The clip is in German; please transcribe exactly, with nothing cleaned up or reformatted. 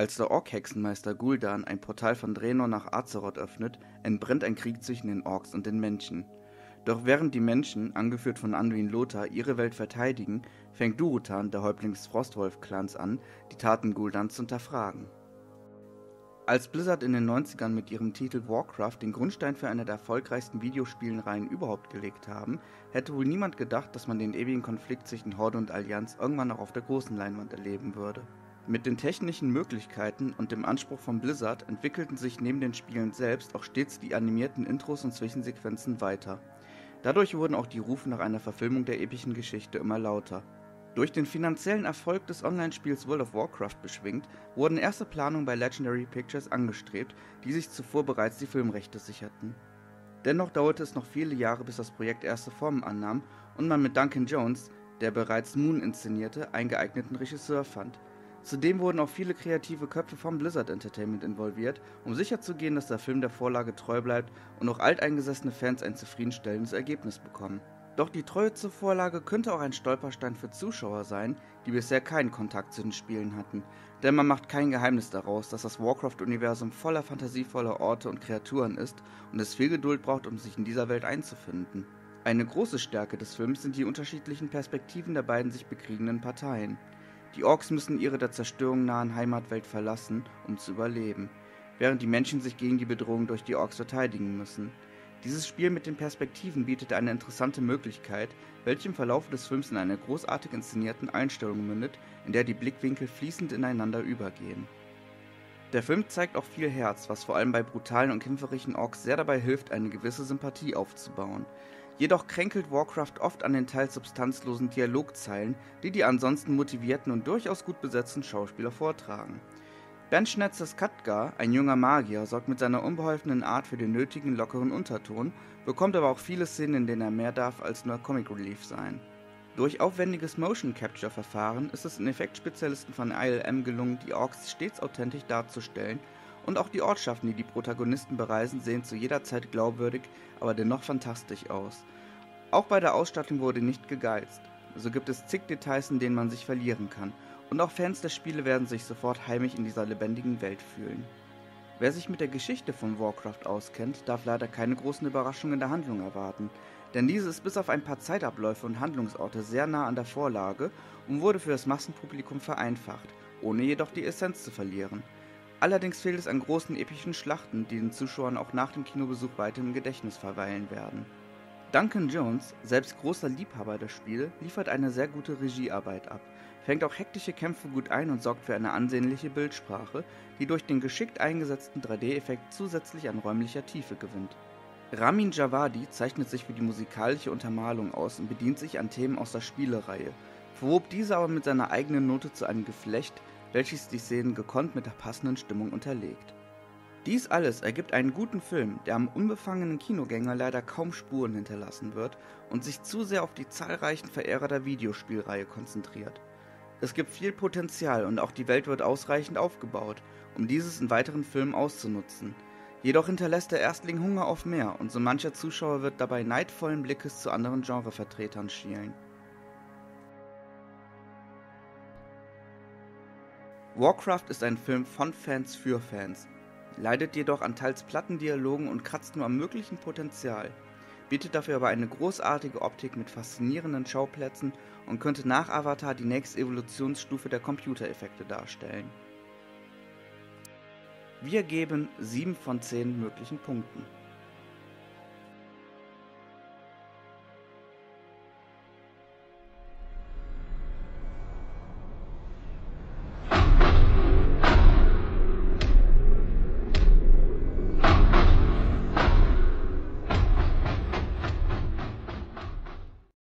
Als der Ork-Hexenmeister Gul'dan ein Portal von Draenor nach Azeroth öffnet, entbrennt ein Krieg zwischen den Orks und den Menschen. Doch während die Menschen, angeführt von Anduin Lothar, ihre Welt verteidigen, fängt Durutan, der Häuptling des Frostwolf-Clans, an, die Taten Guldans zu hinterfragen. Als Blizzard in den neunzigern mit ihrem Titel Warcraft den Grundstein für eine der erfolgreichsten Videospielenreihen überhaupt gelegt haben, hätte wohl niemand gedacht, dass man den ewigen Konflikt zwischen Horde und Allianz irgendwann auch auf der großen Leinwand erleben würde. Mit den technischen Möglichkeiten und dem Anspruch von Blizzard entwickelten sich neben den Spielen selbst auch stets die animierten Intros und Zwischensequenzen weiter. Dadurch wurden auch die Rufe nach einer Verfilmung der epischen Geschichte immer lauter. Durch den finanziellen Erfolg des Online-Spiels World of Warcraft beschwingt, wurden erste Planungen bei Legendary Pictures angestrebt, die sich zuvor bereits die Filmrechte sicherten. Dennoch dauerte es noch viele Jahre, bis das Projekt erste Formen annahm und man mit Duncan Jones, der bereits Moon inszenierte, einen geeigneten Regisseur fand. Zudem wurden auch viele kreative Köpfe von Blizzard Entertainment involviert, um sicherzugehen, dass der Film der Vorlage treu bleibt und auch alteingesessene Fans ein zufriedenstellendes Ergebnis bekommen. Doch die Treue zur Vorlage könnte auch ein Stolperstein für Zuschauer sein, die bisher keinen Kontakt zu den Spielen hatten, denn man macht kein Geheimnis daraus, dass das Warcraft-Universum voller fantasievoller Orte und Kreaturen ist und es viel Geduld braucht, um sich in dieser Welt einzufinden. Eine große Stärke des Films sind die unterschiedlichen Perspektiven der beiden sich bekriegenden Parteien. Die Orks müssen ihre der Zerstörung nahen Heimatwelt verlassen, um zu überleben, während die Menschen sich gegen die Bedrohung durch die Orks verteidigen müssen. Dieses Spiel mit den Perspektiven bietet eine interessante Möglichkeit, welche im Verlauf des Films in einer großartig inszenierten Einstellung mündet, in der die Blickwinkel fließend ineinander übergehen. Der Film zeigt auch viel Herz, was vor allem bei brutalen und kämpferischen Orks sehr dabei hilft, eine gewisse Sympathie aufzubauen. Jedoch kränkelt Warcraft oft an den teils substanzlosen Dialogzeilen, die die ansonsten motivierten und durchaus gut besetzten Schauspieler vortragen. Ben Schnetzers Khadgar, ein junger Magier, sorgt mit seiner unbeholfenen Art für den nötigen lockeren Unterton, bekommt aber auch viele Szenen, in denen er mehr darf als nur Comic Relief sein. Durch aufwendiges Motion-Capture-Verfahren ist es den Effektspezialisten von I L M gelungen, die Orks stets authentisch darzustellen, und auch die Ortschaften, die die Protagonisten bereisen, sehen zu jeder Zeit glaubwürdig, aber dennoch fantastisch aus. Auch bei der Ausstattung wurde nicht gegeizt, so gibt es zig Details, in denen man sich verlieren kann. Und auch Fans der Spiele werden sich sofort heimisch in dieser lebendigen Welt fühlen. Wer sich mit der Geschichte von Warcraft auskennt, darf leider keine großen Überraschungen in der Handlung erwarten, denn diese ist bis auf ein paar Zeitabläufe und Handlungsorte sehr nah an der Vorlage und wurde für das Massenpublikum vereinfacht, ohne jedoch die Essenz zu verlieren. Allerdings fehlt es an großen epischen Schlachten, die den Zuschauern auch nach dem Kinobesuch weiter im Gedächtnis verweilen werden. Duncan Jones, selbst großer Liebhaber der Spiele, liefert eine sehr gute Regiearbeit ab, fängt auch hektische Kämpfe gut ein und sorgt für eine ansehnliche Bildsprache, die durch den geschickt eingesetzten drei D-Effekt zusätzlich an räumlicher Tiefe gewinnt. Ramin Javadi zeichnet sich für die musikalische Untermalung aus und bedient sich an Themen aus der Spielereihe, verwob diese aber mit seiner eigenen Note zu einem Geflecht, welches die Szenen gekonnt mit der passenden Stimmung unterlegt. Dies alles ergibt einen guten Film, der am unbefangenen Kinogänger leider kaum Spuren hinterlassen wird und sich zu sehr auf die zahlreichen Verehrer der Videospielreihe konzentriert. Es gibt viel Potenzial und auch die Welt wird ausreichend aufgebaut, um dieses in weiteren Filmen auszunutzen. Jedoch hinterlässt der Erstling Hunger auf mehr und so mancher Zuschauer wird dabei neidvollen Blickes zu anderen Genrevertretern schielen. Warcraft ist ein Film von Fans für Fans, leidet jedoch an teils platten Dialogen und kratzt nur am möglichen Potenzial, bietet dafür aber eine großartige Optik mit faszinierenden Schauplätzen und könnte nach Avatar die nächste Evolutionsstufe der Computereffekte darstellen. Wir geben sieben von zehn möglichen Punkten.